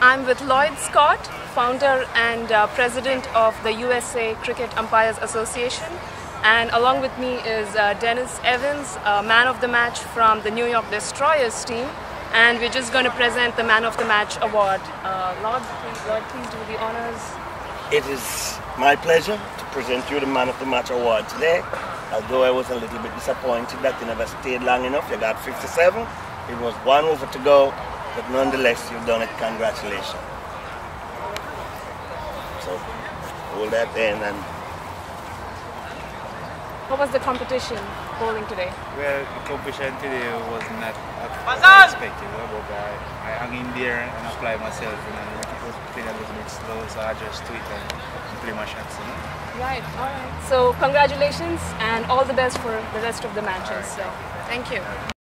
I'm with Lloyd Scott, founder and president of the USA Cricket Umpires Association. And along with me is Dennis Evans, man of the match from the New York Destroyers team. And we're just going to present the man of the match award. Lloyd, please do the honors. It is my pleasure to present you the man of the match award today. Although I was a little bit disappointed that you never stayed long enough. You got 57. It was one over to go. But nonetheless, you've done it. Congratulations. So, hold that in. And what was the competition bowling today? Well, the competition today was not as I expected. I hung in there and applied myself. And it was playing a little bit slow, so I just tweet and play my shots. Right, all right. So, congratulations and all the best for the rest of the matches. Right. So, thank you.